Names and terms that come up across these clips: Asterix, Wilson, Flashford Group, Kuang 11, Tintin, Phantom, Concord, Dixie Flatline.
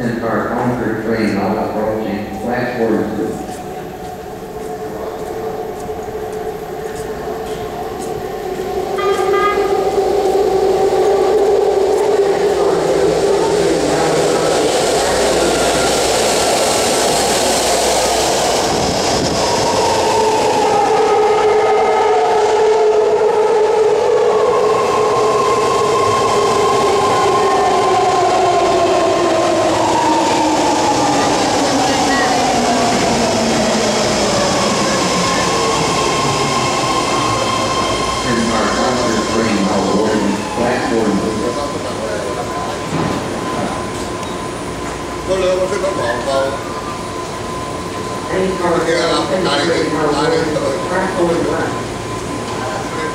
in our Concord train on approaching Flashford Group.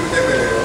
Thank you.